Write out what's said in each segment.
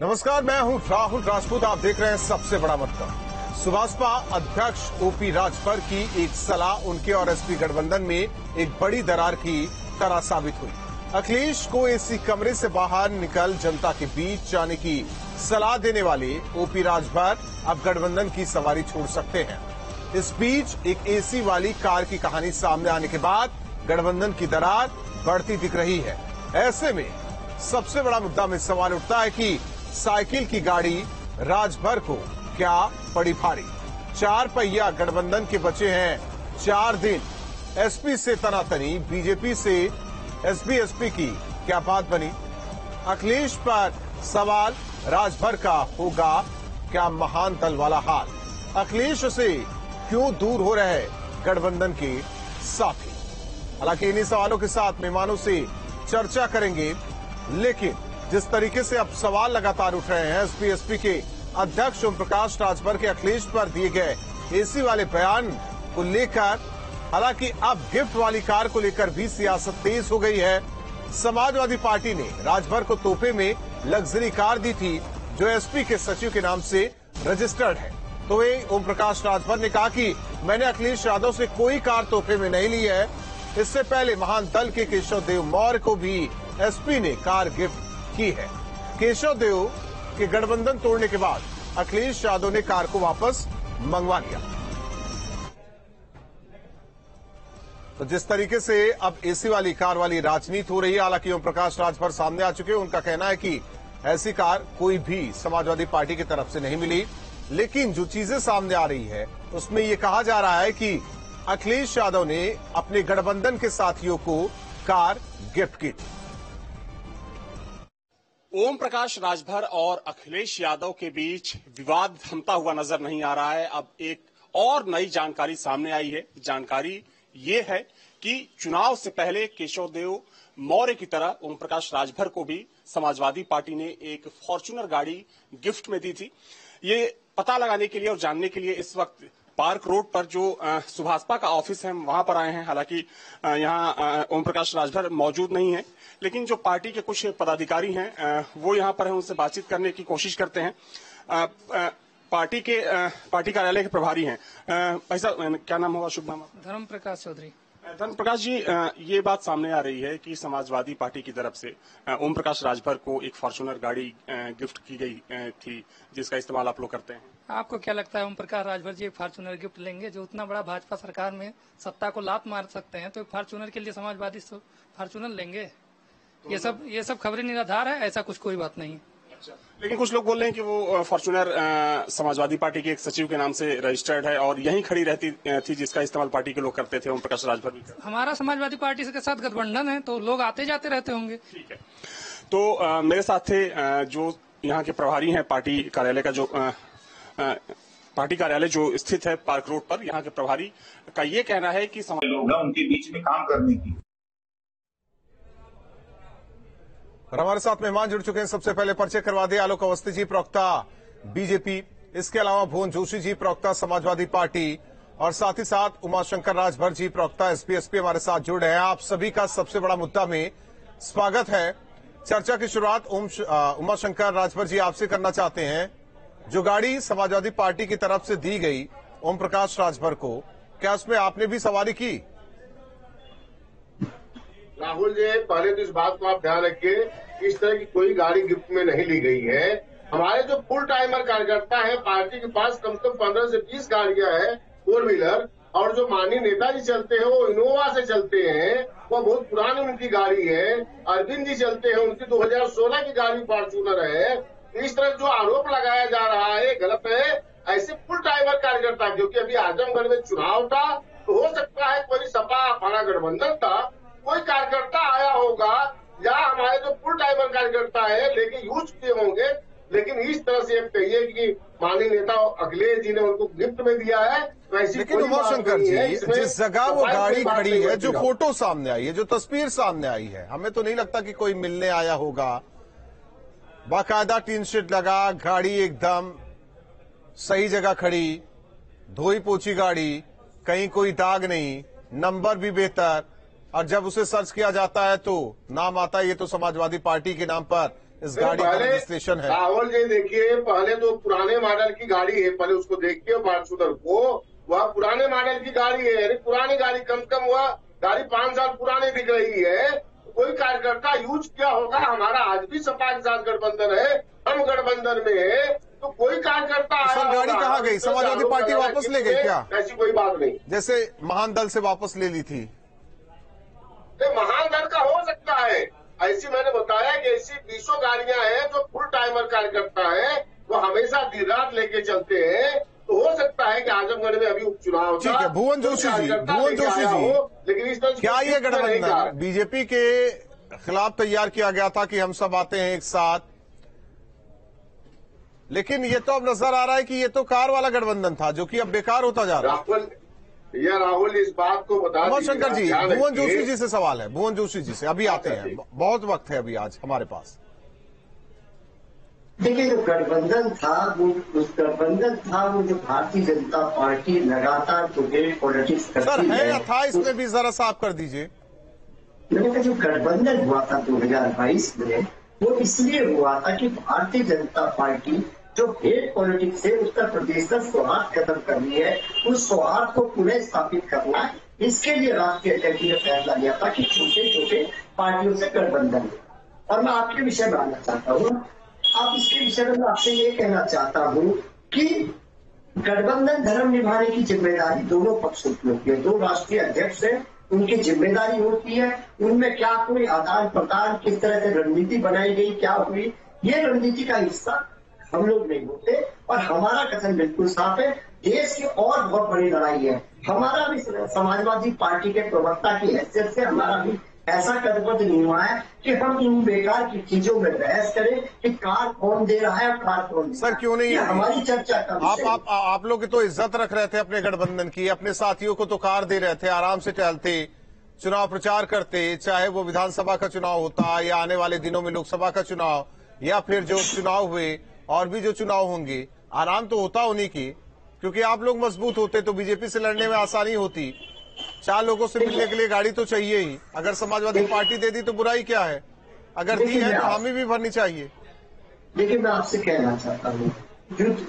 नमस्कार, मैं हूं राहुल राजपूत। आप देख रहे हैं सबसे बड़ा मतदान। सुभाषपा अध्यक्ष ओपी राजभर की एक सलाह उनके और एसपी गठबंधन में एक बड़ी दरार की तरह साबित हुई। अखिलेश को एसी कमरे से बाहर निकल जनता के बीच जाने की सलाह देने वाले ओपी राजभर अब गठबंधन की सवारी छोड़ सकते हैं। इस बीच एक एसी वाली कार की कहानी सामने आने के बाद गठबंधन की दरार बढ़ती दिख रही है। ऐसे में सबसे बड़ा मुद्दा में सवाल उठता है कि साइकिल की गाड़ी राजभर को क्या पड़ी भारी। चार पहिया गठबंधन के बचे हैं 4 दिन। एसपी से तनातनी, बीजेपी से एसपी की क्या बात बनी। अखिलेश पर सवाल राजभर का होगा क्या महान दल वाला हाल। अखिलेश से क्यों दूर हो रहे गठबंधन के साथी। हालांकि इन्हीं सवालों के साथ मेहमानों से चर्चा करेंगे, लेकिन जिस तरीके से अब सवाल लगातार उठ रहे हैं एसपी के अध्यक्ष ओम प्रकाश राजभर के अखिलेश पर दिए गए एसी वाले बयान को लेकर, हालांकि अब गिफ्ट वाली कार को लेकर भी सियासत तेज हो गई है। समाजवादी पार्टी ने राजभर को तोहफे में लग्जरी कार दी थी जो एसपी के सचिव के नाम से रजिस्टर्ड है। तो वे ओम प्रकाश राजभर ने कहा कि मैंने अखिलेश यादव से कोई कार तोहफे में नहीं ली है। इससे पहले महान दल के किशोर देव मौर्य को भी एसपी ने कार गिफ्ट की है। केशव देव के गठबंधन तोड़ने के बाद अखिलेश यादव ने कार को वापस मंगवा लिया। तो जिस तरीके से अब एसी वाली कार वाली राजनीति हो रही है, हालांकि ओम प्रकाश राजभर सामने आ चुके हैं। उनका कहना है कि ऐसी कार कोई भी समाजवादी पार्टी की तरफ से नहीं मिली, लेकिन जो चीजें सामने आ रही है उसमें यह कहा जा रहा है कि अखिलेश यादव ने अपने गठबंधन के साथियों को कार गिफ्ट की। ओम प्रकाश राजभर और अखिलेश यादव के बीच विवाद थमता हुआ नजर नहीं आ रहा है। अब एक और नई जानकारी सामने आई है। जानकारी ये है कि चुनाव से पहले केशव देव मौर्य की तरह ओम प्रकाश राजभर को भी समाजवादी पार्टी ने एक फॉर्च्यूनर गाड़ी गिफ्ट में दी थी। ये पता लगाने के लिए और जानने के लिए इस वक्त पार्क रोड पर जो सुभाषपा का ऑफिस है वहां पर आए हैं। हालांकि यहाँ ओम प्रकाश राजभर मौजूद नहीं है, लेकिन जो पार्टी के कुछ पदाधिकारी हैं वो यहाँ पर हैं, उनसे बातचीत करने की कोशिश करते हैं। पार्टी कार्यालय के प्रभारी हैं। भाई साहब, क्या नाम होगा, शुभ नाम? धनप्रकाश चौधरी। धनप्रकाश जी, ये बात सामने आ रही है कि समाजवादी पार्टी की तरफ से ओम प्रकाश राजभर को एक फॉर्च्यूनर गाड़ी गिफ्ट की गई थी, जिसका इस्तेमाल आप लोग करते हैं। आपको क्या लगता है, ओम प्रकाश राजभर जी एक फॉर्च्यूनर गिफ्ट लेंगे? जो उतना बड़ा भाजपा सरकार में सत्ता को लात मार सकते हैं, तो फॉर्च्यूनर के लिए समाजवादी फॉर्च्यूनर लेंगे? तो ये सब खबरें निराधार है, ऐसा कुछ कोई बात नहीं। अच्छा, लेकिन कुछ लोग बोल रहे हैं कि वो फॉर्च्यूनर समाजवादी पार्टी के एक सचिव के नाम से रजिस्टर्ड है और यहीं खड़ी रहती थी, जिसका इस्तेमाल पार्टी के लोग करते थे, ओम प्रकाश राजभर भी। हमारा समाजवादी पार्टी के साथ गठबंधन है, तो लोग आते जाते रहते होंगे। ठीक है, तो मेरे साथ थे जो यहाँ के प्रभारी हैं पार्टी कार्यालय का, जो पार्टी कार्यालय जो स्थित है पार्क रोड पर, यहाँ के प्रभारी का ये कहना है कि लोग उनके बीच में काम करने की। और हमारे साथ मेहमान जुड़ चुके हैं। सबसे पहले परिचय करवा दें। आलोक अवस्थी जी, प्रवक्ता बीजेपी, इसके अलावा भुवन जोशी जी, प्रवक्ता समाजवादी पार्टी, और साथ ही साथ उमाशंकर राजभर जी, प्रवक्ता एसपी हमारे साथ जुड़ रहे हैं। आप सभी का सबसे बड़ा मुद्दा में स्वागत है। चर्चा की शुरुआत उमाशंकर राजभर जी आपसे करना चाहते हैं। जो गाड़ी समाजवादी पार्टी की तरफ से दी गई ओम प्रकाश राजभर को, क्या उसमें आपने भी सवारी की? राहुल जी, पहले तो इस बात को आप ध्यान रखिए, इस तरह की कोई गाड़ी गिफ्ट में नहीं ली गई है। हमारे जो फुल टाइमर कार्यकर्ता है पार्टी के पास कम से कम 15 से 20 गाड़ियां हैं, 4 व्हीलर, और जो माननीय नेताजी चलते हैं वो इनोवा से चलते हैं, वो बहुत पुरानी उनकी गाड़ी है। अरविंद जी चलते हैं, उनकी 2016 की गाड़ी फॉर्च्यूनर है। इस तरह जो आरोप लगाया जा रहा है गलत है। ऐसे फुल टाइमर कार्यकर्ता, क्योंकि अभी आजमगढ़ में चुनाव था, तो हो सकता है कोई सपा हमारा गठबंधन था, कोई कार्यकर्ता आया होगा या हमारे जो फुल टाइमर कार्यकर्ता है लेकिन यूज किए होंगे। लेकिन इस तरह से कहिए कि माननीय नेता अखिलेश जी ने उनको गिफ्ट में दिया है, वैसे लेकिन उमाशंकर जी, जिस जगह वो गाड़ी खड़ी है, जो फोटो सामने आई है, जो तस्वीर सामने आई है, हमें तो नहीं लगता कि कोई मिलने आया होगा। बाकायदा टीन शेड लगा, गाड़ी एकदम सही जगह खड़ी, धोई पोछी गाड़ी, कहीं कोई दाग नहीं, नंबर भी बेहतर। और जब उसे सर्च किया जाता है तो नाम आता है ये तो समाजवादी पार्टी के नाम पर इस गाड़ी का रजिस्ट्रेशन है। राहुल जी देखिए, पहले तो पुराने मॉडल की गाड़ी है, पहले उसको देखिए मार्चुदर को, वह पुराने मॉडल की गाड़ी है, यानी पुरानी गाड़ी, कम से कम वह गाड़ी 5 साल पुरानी दिख रही है। कोई कार्यकर्ता यूज किया होगा। हमारा आज भी सपा के साथ गठबंधन है, हम गठबंधन में है, तो कोई कार्यकर्ता गाड़ी कहाँ गई? समाजवादी पार्टी वापस ले गई क्या? ऐसी कोई बात नहीं, जैसे महान दल से वापस ले ली थी। महान दल का हो सकता है, ऐसी मैंने बताया कि ऐसी 200 गाड़ियां हैं जो फुल टाइमर कार्यकर्ता है, वो हमेशा दिन रात लेके चलते हैं, तो हो सकता है कि आजमगढ़ में अभी उपचुनाव। ठीक है, भुवन जोशी जी, लेकिन इस पर क्या ये गठबंधन बीजेपी के खिलाफ तैयार किया गया था कि हम सब आते हैं एक साथ, लेकिन ये तो अब नजर आ रहा है कि ये तो कार वाला गठबंधन था जो कि अब बेकार होता जा रहा है। या राहुल इस बात को बता उमाशंकर जी, भुवन जोशी जी से सवाल है, भुवन जोशी जी से अभी आते हैं, बहुत वक्त है अभी आज हमारे पास। देखिए, जो गठबंधन था मुझे भारतीय जनता पार्टी लगातार टुगेट पॉलिटिक्स करती है या था, इसमें भी जरा साफ कर दीजिए। मैंने जो गठबंधन हुआ था 2022 में, वो इसलिए हुआ था कि भारतीय जनता पार्टी जो हेट पॉलिटिक्स है, उत्तर प्रदेश का सौहार्द खत्म करनी है, उस सौहार्द को पुनः स्थापित करना, इसके लिए राष्ट्रीय अध्यक्ष ने फैसला लिया था कि छोटे छोटे पार्टियों से गठबंधन हो। और मैं आपके विषय में आना चाहता हूँ, आप इसके विषय में आपसे ये कहना चाहता हूँ कि गठबंधन धर्म निभाने की जिम्मेदारी दोनों पक्षों की होती है। 2 राष्ट्रीय अध्यक्ष है, उनकी जिम्मेदारी होती है, उनमें क्या कोई आदान प्रदान, किस तरह से रणनीति बनाई गई, क्या हुई, ये रणनीति का हिस्सा हम लोग नहीं होते। और हमारा कथन बिल्कुल साफ है, देश की और बहुत बड़ी लड़ाई है, हमारा भी समाजवादी पार्टी के प्रवक्ता की हैसियत से हमारा भी ऐसा कर्तव्य नहीं हुआ है कि हम इन बेकार की चीजों में बहस करें कि कार कौन दे रहा है और कार कौन। सर क्यों नहीं है? हमारी चर्चा का आप लोग तो इज्जत रख रहे थे अपने गठबंधन की, अपने साथियों को तो कार दे रहे थे, आराम से टहलते, चुनाव प्रचार करते, चाहे वो विधानसभा का चुनाव होता या आने वाले दिनों में लोकसभा का चुनाव या फिर जो चुनाव हुए और भी जो चुनाव होंगे, आराम तो होता उन्हीं की, क्योंकि आप लोग मजबूत होते तो बीजेपी से लड़ने में आसानी होती। 4 लोगों से मिलने के लिए गाड़ी तो चाहिए ही, अगर समाजवादी पार्टी दे दी तो बुराई क्या है, अगर दी है तो हामी भी भरनी चाहिए। देखिए, मैं आपसे कहना चाहता हूँ,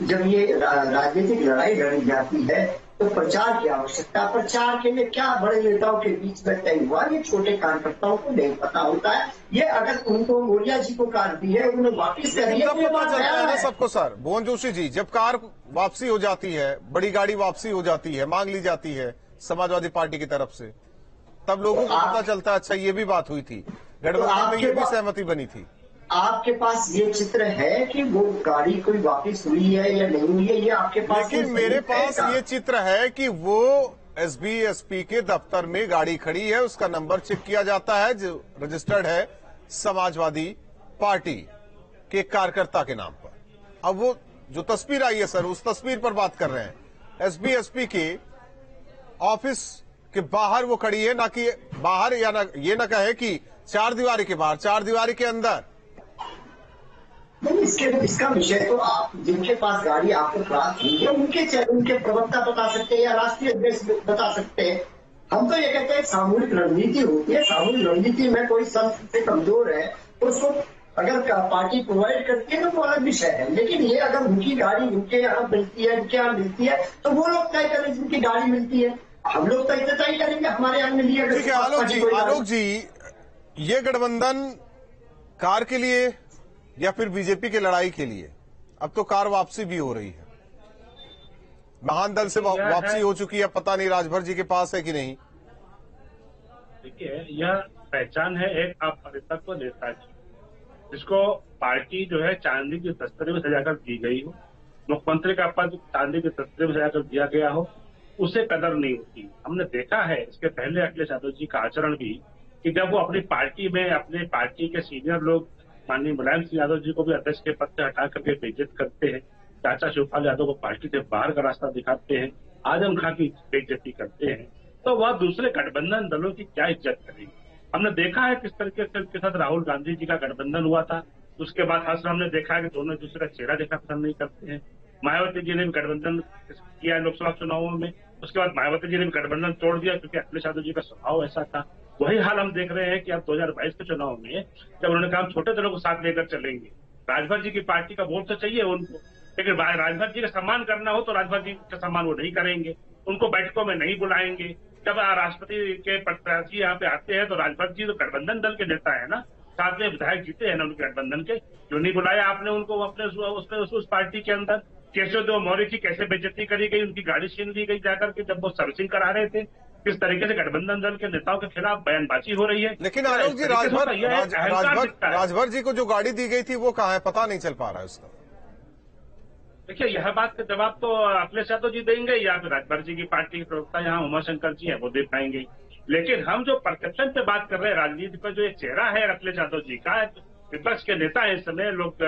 जब ये राजनीतिक लड़ाई लड़ी जाती है तो प्रचार की आवश्यकता, प्रचार के लिए क्या बड़े नेताओं के बीच में तय हुआ, ये छोटे कार्यकर्ताओं को नहीं पता होता है। ये अगर उनको मोरिया जी को कार दी है, उन्हें वापिस कर दिया, पता चलता है ना सबको। सर भुवन जोशी जी, जब कार वापसी हो जाती है, बड़ी गाड़ी वापसी हो जाती है, मांग ली जाती है समाजवादी पार्टी की तरफ से, तब लोगों को पता चलता है अच्छा ये भी बात हुई थी, गठबंधन में ये भी सहमति बनी थी। आपके पास ये चित्र है कि वो गाड़ी कोई वापस हुई है या नहीं हुई है, ये आपके पास? लेकिन मेरे पास ये चित्र है कि वो एसपी के दफ्तर में गाड़ी खड़ी है, उसका नंबर चेक किया जाता है जो रजिस्टर्ड है समाजवादी पार्टी के कार्यकर्ता के नाम पर। अब वो जो तस्वीर आई है सर, उस तस्वीर पर बात कर रहे हैं, एसपी के ऑफिस के बाहर वो खड़ी है, ना कि बाहर, या ना ये ना कहे कि 4 दीवारी के बाहर, 4 दीवारी के अंदर। इसका विषय तो आप जिनके पास गाड़ी आपको प्राप्त हुई है, उनके प्रवक्ता बता सकते हैं या राष्ट्रीय अध्यक्ष बता सकते हैं। हम तो ये कहते हैं सामूहिक रणनीति होती है, सामूहिक रणनीति में कोई संस्था से कमजोर है तो उसको अगर पार्टी प्रोवाइड करती है तो वो अलग विषय है, लेकिन ये अगर उनकी गाड़ी उनके यहाँ मिलती है, उनके यहाँ मिलती है, तो वो लोग तय करें जिनकी गाड़ी मिलती है, हम लोग तो इतना तय करेंगे हमारे यहाँ मिली है। ठीक है आलोक जी, ये गठबंधन कार के लिए या फिर बीजेपी की लड़ाई के लिए, अब तो कार वापसी भी हो रही है, महान दल से वापसी हो चुकी है, पता नहीं राजभर जी के पास है कि नहीं। देखिए, यह पहचान है एक आप परिपक्व नेता की, जिसको पार्टी जो है चांदी के तस्करी में सजाकर दी गई हो, मुख्यमंत्री का पद चांदी के तस्करी में सजाकर दिया गया हो, उसे कदर नहीं होती। हमने देखा है इसके पहले अखिलेश यादव जी का आचरण भी, कि जब वो अपनी पार्टी में अपने पार्टी के सीनियर लोग माननीय मुलायम सिंह यादव जी को भी अध्यक्ष के पद से हटा करके बेइज्जत करते हैं, चाचा शिवपाल यादव को पार्टी से बाहर का रास्ता दिखाते हैं, आजम खान की बेइज्जती करते हैं, तो वह दूसरे गठबंधन दलों की क्या इज्जत करेंगे। हमने देखा है किस तरीके से उनके साथ राहुल गांधी जी का गठबंधन हुआ था, उसके बाद हर हमने देखा है कि दोनों दूसरे का चेहरा देखना पसंद नहीं करते हैं। मायावती जी ने भी गठबंधन किया लोकसभा चुनावों में, उसके बाद मायावती जी ने भी गठबंधन तोड़ दिया क्योंकि अखिलेश यादव जी का स्वभाव ऐसा था। वही हाल हम देख रहे हैं कि अब 2022 के चुनाव में जब उन्होंने कहा छोटे दलों को साथ लेकर चलेंगे, राजभर जी की पार्टी का वोट तो चाहिए उनको, लेकिन राजभर जी का सम्मान करना हो तो राजभर जी का सम्मान वो नहीं करेंगे, उनको बैठकों में नहीं बुलाएंगे। जब राष्ट्रपति के प्रत्याशी यहाँ पे आते हैं तो राजभर जी तो गठबंधन दल के नेता है ना, साथ में विधायक जीते हैं ना उनके गठबंधन के, क्यों नहीं बुलाया आपने उनको अपने उस पार्टी के अंदर। केशव देव मौर्य की कैसे बेइज्जती करी गई, उनकी गाड़ी छीन ली गई जाकर के जब वो सर्विसिंग करा रहे थे, किस तरीके से गठबंधन दल के नेताओं के खिलाफ बयानबाजी हो रही है। लेकिन आलोक जी, राजभर जी को जो गाड़ी दी गई थी वो कहाँ है, पता नहीं चल पा रहा है उसका। देखिए, यह बात का जवाब तो अखिलेश यादव जी देंगे या फिर राजभर जी की पार्टी के प्रवक्ता यहाँ उमाशंकर जी है वो दे पाएंगे, लेकिन हम जो परसेप्शन पे बात कर रहे हैं, राजनीति पर जो एक चेहरा है अखिलेश यादव जी का, विपक्ष के नेता है इस समय लोग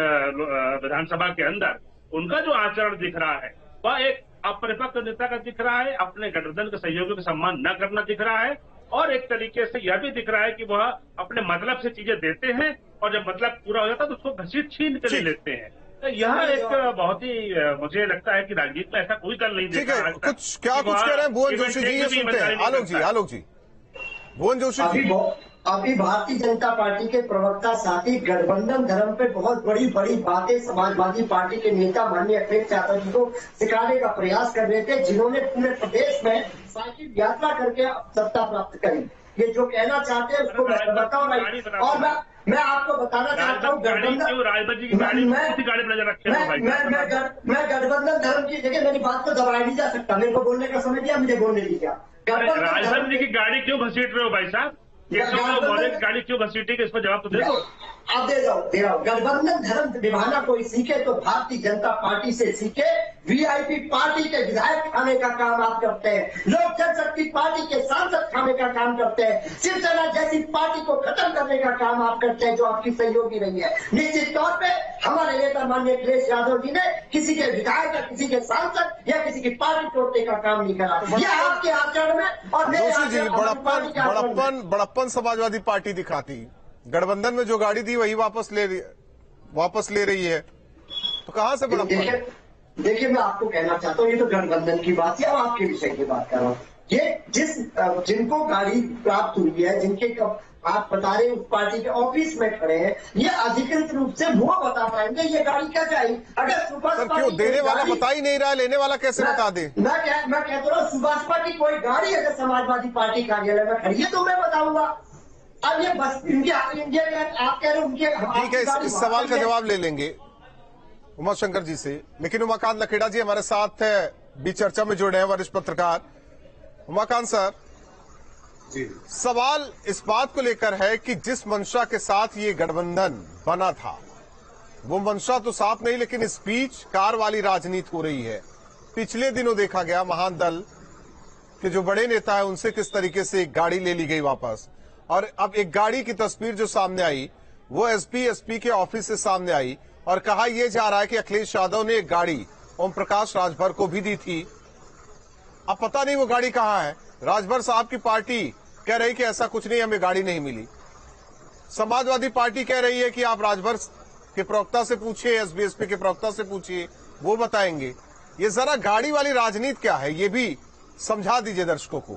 विधानसभा के अंदर, उनका जो आचरण दिख रहा है वह एक अपरिपक्व नेता का दिख रहा है, अपने गठबंधन के सहयोगियों का सम्मान न करना दिख रहा है, और एक तरीके से यह भी दिख रहा है कि वह अपने मतलब से चीजें देते हैं और जब मतलब पूरा हो जाता है तो उसको घसीट छीन कर लेते हैं। तो यह एक बहुत ही, मुझे लगता है कि राजनीति में ऐसा कोई दल नहीं दिखा। कुछ क्या कुछ कह रहे हैं भुवन जोशी जी, ये सुनते हैं आलोक जी। भुवन जोशी, अभी भारतीय जनता पार्टी के प्रवक्ता साथी गठबंधन धर्म पे बहुत बड़ी बड़ी बातें समाजवादी पार्टी के नेता माननीय अखिलेश यादव जी को सिखाने का प्रयास कर रहे थे, जिन्होंने पूरे प्रदेश में साइकिल यात्रा करके सत्ता प्राप्त करी। ये जो कहना चाहते हैं उसको मैं बताऊं, और मैं आपको बताना चाहता हूँ मैं गठबंधन धर्म की जगह मेरी बात को दबाया नहीं जा सकता। मेरे को बोलने का समय दिया, मुझे बोलने दीजिए। राजभर जी की गाड़ी क्यों घसीट रहे हो भाई साहब? गाड़ी क्यों घसीटी के, इस पर जवाब तो दे दो। आप दे रहा हूँ। गठबंधन धर्म निभाना कोई सीखे तो भारतीय जनता पार्टी से सीखे। वीआईपी पार्टी के विधायक खाने का काम आप करते हैं, लोक जनशक्ति पार्टी के सांसद खाने का काम करते हैं, शिवसेना जैसी पार्टी को खत्म करने का काम आप करते हैं जो आपकी सहयोगी रही है। निश्चित तौर पर हमारे नेता माननीय अखिलेश यादव जी ने किसी के विधायक या किसी के सांसद या किसी की पार्टी तोड़ने का काम नहीं करा। यह आपके आचरण में और बड़प्पन समाजवादी पार्टी दिखाती, गठबंधन में जो गाड़ी दी वही वापस ले रही है, तो कहाँ से बड़प्पन? देखिए, मैं आपको कहना चाहता हूँ, ये तो गठबंधन की बात है, अब आपके विषय की बात कर रहा हूँ। ये जिनको गाड़ी प्राप्त हुई है, जिनके आप बता रहे हैं उस पार्टी के ऑफिस में खड़े हैं, ये अधिकृत रूप से वो बता पाएंगे ये गाड़ी कैसे आई। अगर सुभाषपा क्यों देने वाला बता ही नहीं रहा, लेने वाला कैसे बता दे? मैं कहता हूँ, सुभाषपा की कोई गाड़ी अगर समाजवादी पार्टी कार्यालय में खड़ी है तो मैं बताऊंगा। अब ये बस इनके आप कह रहे हैं उनके, ठीक है, इस सवाल का जवाब ले लेंगे उमाशंकर जी से, लेकिन उमाकांत लखेड़ा जी हमारे साथ भी चर्चा में जुड़े हैं, वरिष्ठ पत्रकार। उमाकांत सर जी, सवाल इस बात को लेकर है कि जिस मंशा के साथ ये गठबंधन बना था वो मंशा तो साफ नहीं, लेकिन इस बीच कार वाली राजनीति हो रही है। पिछले दिनों देखा गया महान दल के जो बड़े नेता है उनसे किस तरीके से एक गाड़ी ले ली गई वापस, और अब एक गाड़ी की तस्वीर जो सामने आई वो एसपी के ऑफिस से सामने आई, और कहा यह जा रहा है कि अखिलेश यादव ने एक गाड़ी ओम प्रकाश राजभर को भी दी थी। अब पता नहीं वो गाड़ी कहाँ है। राजभर साहब की पार्टी कह रही कि ऐसा कुछ नहीं, हमें गाड़ी नहीं मिली। समाजवादी पार्टी कह रही है कि आप राजभर के प्रवक्ता से पूछिए, एसपी के प्रवक्ता से पूछिए, वो बताएंगे। ये जरा गाड़ी वाली राजनीति क्या है, ये भी समझा दीजिए दर्शकों को।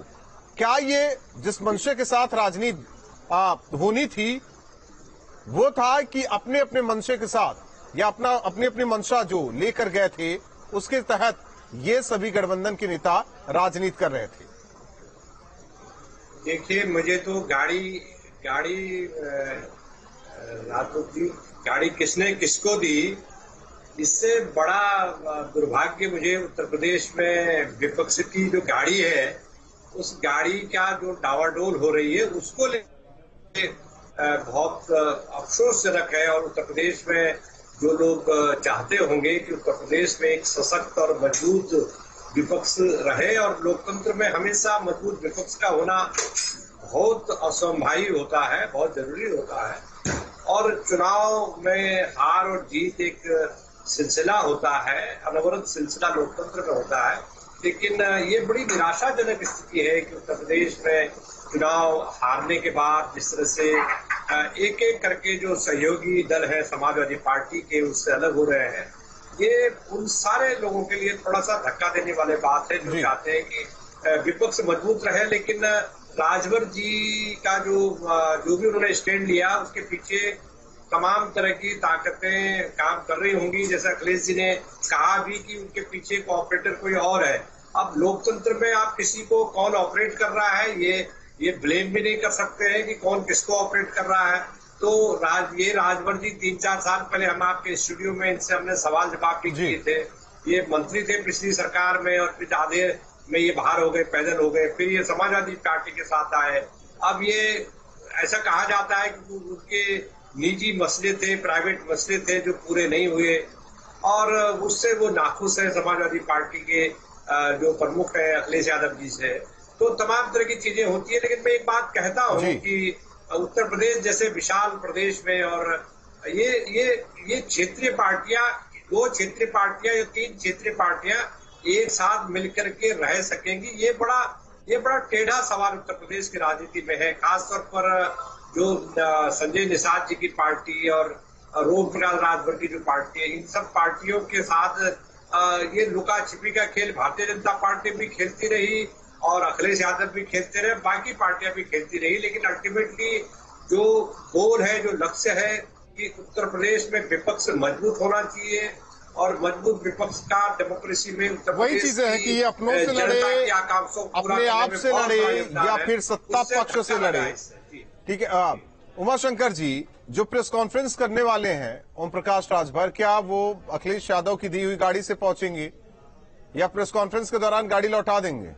क्या ये जिस मंशा के साथ राजनीति होनी थी वो था कि अपने अपने मंशा के साथ या अपनी मंशा जो लेकर गए थे उसके तहत ये सभी गठबंधन के नेता राजनीति कर रहे थे? देखिए, मुझे तो गाड़ी राजपूत जी गाड़ी किसने किसको दी, इससे बड़ा दुर्भाग्य मुझे उत्तर प्रदेश में विपक्ष की जो गाड़ी है उस गाड़ी का जो डावाडोल हो रही है उसको लेकर बहुत अफसोसजनक है। और उत्तर प्रदेश में जो लोग चाहते होंगे कि उत्तर प्रदेश में एक सशक्त और मजबूत विपक्ष रहे, और लोकतंत्र में हमेशा मजबूत विपक्ष का होना बहुत असंभावी होता है, बहुत जरूरी होता है। और चुनाव में हार और जीत एक सिलसिला होता है, अनवरत सिलसिला लोकतंत्र में होता है। लेकिन ये बड़ी निराशाजनक स्थिति है कि उत्तर प्रदेश में चुनाव हारने के बाद जिस तरह से एक एक करके जो सहयोगी दल है समाजवादी पार्टी के उससे अलग हो रहे हैं, ये उन सारे लोगों के लिए थोड़ा सा धक्का देने वाली बात है जो चाहते हैं कि विपक्ष मजबूत रहे, लेकिन राजभर जी का जो भी उन्होंने स्टैंड लिया उसके पीछे तमाम तरह की ताकतें काम कर रही होंगी। जैसा अखिलेश जी ने कहा भी कि उनके पीछे कोऑपरेटर कोई और है। अब लोकतंत्र में आप किसी को कौन ऑपरेट कर रहा है ये ब्लेम भी नहीं कर सकते हैं कि कौन किसको ऑपरेट कर रहा है। तो ये राजभर जी 3-4 साल पहले हम आपके स्टूडियो में इनसे हमने सवाल जवाब भी किए थे। ये मंत्री थे पिछली सरकार में और फिर आधे में ये बाहर हो गए, पैदल हो गए, फिर ये समाजवादी पार्टी के साथ आए। अब ये ऐसा कहा जाता है कि उनके निजी मसले थे, प्राइवेट मसले थे जो पूरे नहीं हुए और उससे वो नाखुश है समाजवादी पार्टी के जो प्रमुख है अखिलेश यादव जी से। तो तमाम तरह की चीजें होती है। लेकिन मैं एक बात कहता हूँ कि उत्तर प्रदेश जैसे विशाल प्रदेश में और ये क्षेत्रीय पार्टियां, 2 क्षेत्रीय पार्टियां या 3 क्षेत्रीय पार्टियां एक साथ मिलकर के रह सकेंगी, ये बड़ा टेढ़ा सवाल उत्तर प्रदेश की राजनीति में है। खासतौर पर जो संजय निषाद जी की पार्टी और ओम प्रकाश राजभर की जो पार्टी है, इन सब पार्टियों के साथ ये लुका छिपी का खेल भारतीय जनता पार्टी भी खेलती रही और अखिलेश यादव भी खेलते रहे, बाकी पार्टियां भी खेलती रही। लेकिन अल्टीमेटली जो गोल है, जो लक्ष्य है कि उत्तर प्रदेश में विपक्ष मजबूत होना चाहिए और मजबूत विपक्ष का डेमोक्रेसी में वही चीजें है कि ये अपनों से लड़े, अपने आप से लड़े या फिर सत्ता पक्ष से लड़े। ठीक है, उमाशंकर जी, जो प्रेस कॉन्फ्रेंस करने वाले हैं ओम प्रकाश राजभर, क्या वो अखिलेश यादव की दी हुई गाड़ी से पहुंचेंगे या प्रेस कॉन्फ्रेंस के दौरान गाड़ी लौटा देंगे?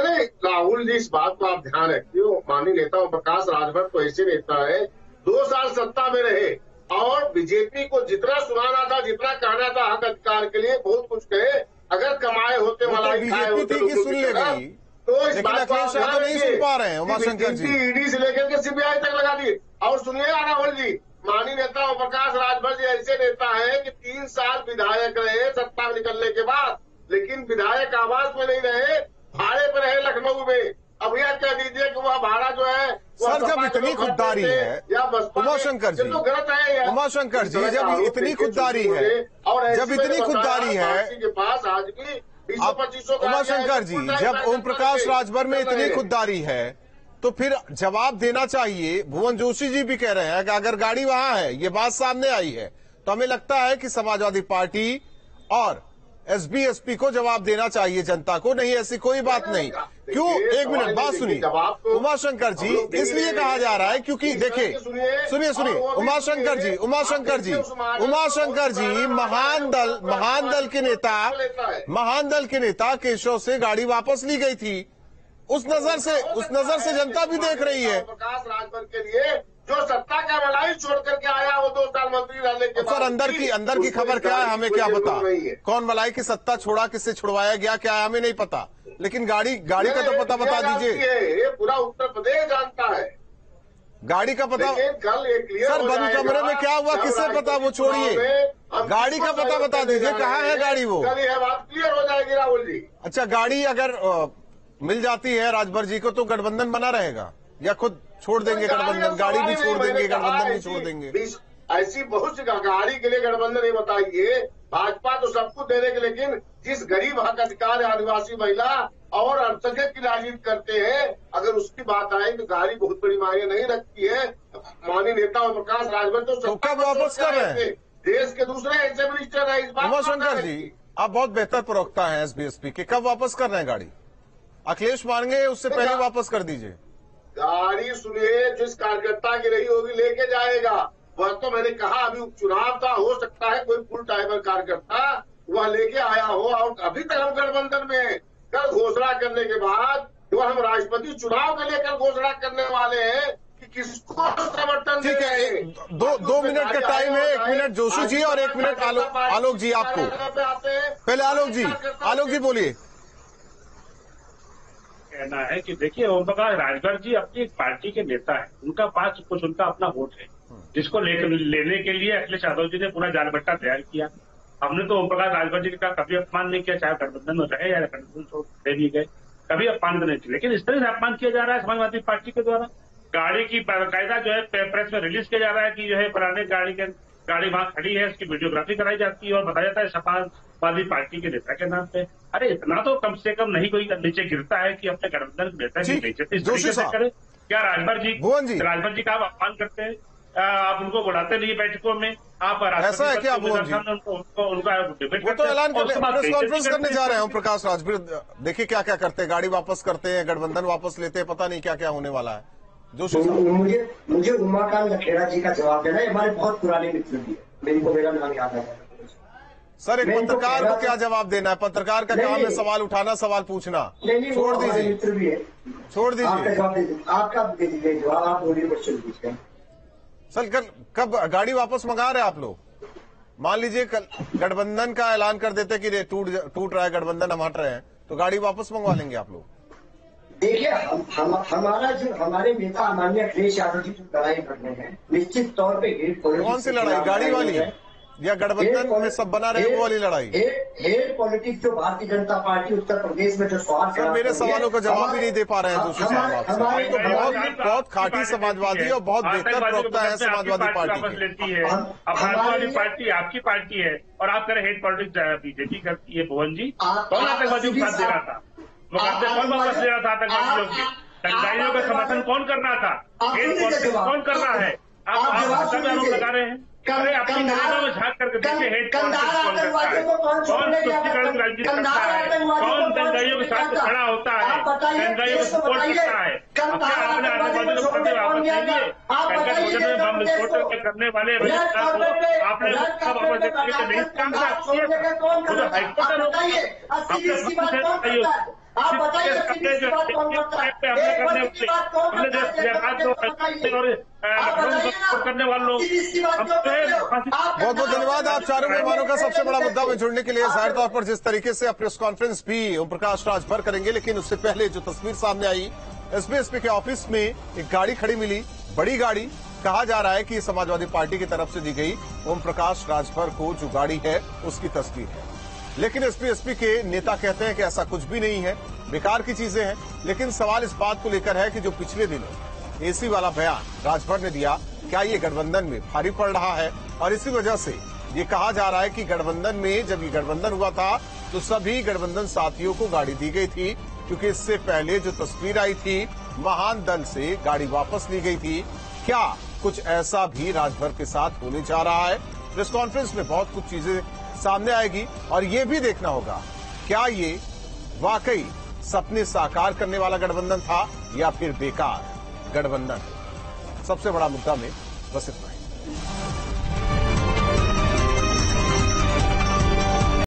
अरे राहुल जी, इस बात को आप ध्यान रखिए। माननीय नेता ओम प्रकाश राजभर तो ऐसे नेता है, 2 साल सत्ता में रहे और बीजेपी को जितना सुनाना था, जितना कहना था हक अधिकार के लिए बहुत कुछ कहे। अगर कमाए होते वाला तो इस बात को नहीं सुन पा रहे हैं। ईडी से लेकर के सीबीआई तक लगा दिए। और सुनिए राहुल जी, माननीय नेता ओम प्रकाश राजभर जी ऐसे नेता है कि 3 साल विधायक रहे सत्ता में निकलने के बाद, लेकिन विधायक आवास में नहीं रहे, भाड़े पर है लखनऊ में। अब यह कह दीजिए कि वह भाड़ा जो है सर, जब इतनी खुददारी है उमाशंकर जी, तो गलत है उमाशंकर जी। जब इतनी खुददारी है और जब इतनी खुददारी है पास आज भी उमाशंकर जी, जब ओम प्रकाश राजभर में इतनी खुददारी है तो फिर जवाब देना चाहिए। भुवन जोशी जी भी कह रहे हैं कि अगर गाड़ी वहां है, ये बात सामने आई है, तो हमें लगता है कि समाजवादी पार्टी और एसपी को जवाब देना चाहिए जनता को। नहीं, ऐसी कोई बात नहीं। क्यों? एक मिनट, बात सुनिए उमाशंकर जी। इसलिए कहा जा रहा है क्योंकि देखिए, सुनिए उमाशंकर जी महान दल के नेता केशव से गाड़ी वापस ली गई थी। उस नजर से जनता भी देख रही है। प्रकाश राजभर के लिए जो सत्ता का भलाई छोड़ करके आया वो 2 साल मंत्री रहने के बाद, सर अंदर की खबर क्या है हमें क्या पता। कौन भलाई की सत्ता छोड़ा, किससे छुड़वाया गया, क्या है हमें नहीं पता, लेकिन गाड़ी का तो पता बता दीजिए। ये पूरा उत्तर प्रदेश जानता है गाड़ी का पता। सर बंद कमरे में क्या हुआ किससे पता, वो छोड़िए, गाड़ी का पता बता दीजिए, कहाँ है गाड़ी। वो बात क्लियर हो जाएगी राहुल जी। अच्छा, गाड़ी अगर मिल जाती है राजभर जी को तो गठबंधन बना रहेगा या खुद छोड़ देंगे गठबंधन? गाड़ी भी छोड़ देंगे, गठबंधन भी छोड़ देंगे। ऐसी बहुत सी गाड़ी के लिए गठबंधन नहीं बताइए। भाजपा तो सब कुछ देने के, लेकिन जिस गरीब हक अधिकार आदिवासी महिला और अल्पसंख्यक की राजनीति करते हैं, अगर उसकी बात आए तो गाड़ी बहुत बड़ी मायने नहीं रखती है। माननीय नेता ओम प्रकाश राजभर तो कब वापस कर रहे हैं, देश के दूसरे ऐसे मिनिस्टर है। इस बात उमाशंकर जी, आप बहुत बेहतर प्रवक्ता है एसपी के। कब वापस कर रहे हैं गाड़ी? अखिलेश मांगे उससे पहले वापस कर दीजिए गाड़ी। सुनिए, जिस कार्यकर्ता की रही होगी लेके जाएगा वह, तो मैंने कहा अभी उपचुनाव था, हो सकता है कोई फुल टाइमर कार्यकर्ता वह लेके आया हो और अभी तक हम गठबंधन में है। कल घोषणा करने के बाद जो हम राष्ट्रपति चुनाव के लिए कल घोषणा करने वाले हैं कि किसको समर्थन। ठीक है, दो मिनट का टाइम है। 1 मिनट जोशी जी और 1 मिनट आलोक जी। आपको पहले आलोक जी बोलिए। कहना है कि देखिए, ओम प्रकाश राजभर जी अपनी पार्टी के नेता है, उनका पास कुछ उनका अपना वोट है जिसको लेने के लिए अखिलेश यादव जी ने पूरा जालबट्टा तैयार किया। हमने तो ओम प्रकाश राजभर जी का कभी अपमान नहीं किया, चाहे गठबंधन में रहे या गठबंधन छोड़ दे दिए गए, कभी अपमान नहीं किया। लेकिन इस तरह से अपमान किया जा रहा है समाजवादी पार्टी के द्वारा। गाड़ी की बाकायदा जो है प्रेस में रिलीज किया जा रहा है कि जो है पुराने गाड़ी के गाड़ी वहां खड़ी है, उसकी वीडियोग्राफी कराई जाती है और बताया जाता है समाजवादी पार्टी के नेता के नाम पे। अरे इतना तो कम से कम नहीं कोई नीचे गिरता है कि अपने गठबंधन के नेता की बेइज्जती करे। क्या राजभर जी का आप आह्वान करते हैं? आप उनको बुलाते नहीं बैठकों में? आप ऐसा है कि आप कॉन्फ्रेंस करने जा रहे हैं। ओम प्रकाश राजभर देखिए क्या क्या करते हैं, गाड़ी वापस करते हैं, गठबंधन वापस लेते हैं, पता नहीं क्या क्या होने वाला है। मुझे उमाकांत लखेड़ा जी का जवाब देना है, हमारे बहुत पुराने मित्र भी है, इनको मेरा नाम याद है। सर एक पत्रकार को क्या जवाब देना है? पत्रकार का काम है सवाल उठाना, सवाल पूछना। छोड़ दीजिए, मित्र भी है, छोड़ दीजिए, आपका दे दीजिए जवाब, आप बोलिए क्वेश्चन पूछते हैं। सर कब गाड़ी वापस मंगा रहे हैं आप लोग? मान लीजिए गठबंधन का ऐलान कर देते कि टूट रहा है गठबंधन, हम हट रहे हैं, तो गाड़ी वापस मंगवा लेंगे आप लोग? देखिए हमारे नेता माननीय अखिलेश यादव जी जो लड़ाई कर रहे हैं निश्चित तौर पे हेड पॉलिटिक्स। कौन सी लड़ाई, गाड़ी वाली है या गठबंधन में सब बना रहे वो वाली लड़ाई? हेड पॉलिटिक्स जो भारतीय जनता पार्टी उत्तर प्रदेश में जो स्वार्थ। सर मेरे सवालों का जवाब भी नहीं दे पा रहे हैं दूसरे साहब, तो बहुत खाटी समाजवादी और बहुत बेहतर प्रवक्ता है समाजवादी पार्टी। समाजवादी पार्टी आपकी पार्टी है और आप कह रहे हेड पॉलिटिक्स बीजेपी करती है। भुवन जी कौन आतंकवादी को साथ दे रहा था? मुकाबले कौन वापस ले रहा था? आतंकवादियों की दंगाइयों का समर्थन कौन कर रहा था? हेड पॉलिटिक्स कौन कर रहा है? आप आरोप लगा रहे हैं, अरे अपनी नजरों में झांक करके देखिए हेड पॉलिटिक्स कौन राजनीति करता है, कौन दंगाइयों के साथ खड़ा होता है, दंगाइयों को सपोर्ट करता है। आपने आतंकवादियों को पकड़े वापस लेंगे, कंकड़ में बम विस्फोट करने वाले आपने सब वापस देते तो नहीं काम था। तो हाईकोर्ट होती है आपने आप बताइए करने वालों। बहुत बहुत धन्यवाद आप चारों मेहमानों का सबसे बड़ा मुद्दा में जुड़ने के लिए। जाहिर तौर पर जिस तरीके से आप प्रेस कॉन्फ्रेंस भी ओम प्रकाश राजभर करेंगे, लेकिन उससे पहले जो तस्वीर सामने आई एसपी के ऑफिस में एक गाड़ी खड़ी मिली, बड़ी गाड़ी, कहा जा रहा है कि समाजवादी पार्टी की तरफ से दी गई ओम प्रकाश राजभर को जो गाड़ी है उसकी तस्वीर है। लेकिन एसपी के नेता कहते हैं कि ऐसा कुछ भी नहीं है, बेकार की चीजें हैं। लेकिन सवाल इस बात को लेकर है कि जो पिछले दिनों एसी वाला बयान राजभर ने दिया, क्या ये गठबंधन में भारी पड़ रहा है? और इसी वजह से ये कहा जा रहा है कि गठबंधन में जब ये गठबंधन हुआ था तो सभी गठबंधन साथियों को गाड़ी दी गई थी, क्योंकि इससे पहले जो तस्वीर आई थी महान दल से गाड़ी वापस ली गई थी। क्या कुछ ऐसा भी राजभर के साथ होने जा रहा है? प्रेस कॉन्फ्रेंस में बहुत कुछ चीजें सामने आएगी और ये भी देखना होगा क्या ये वाकई सपने साकार करने वाला गठबंधन था या फिर बेकार गठबंधन है। सबसे बड़ा मुद्दा में बस इतना ही।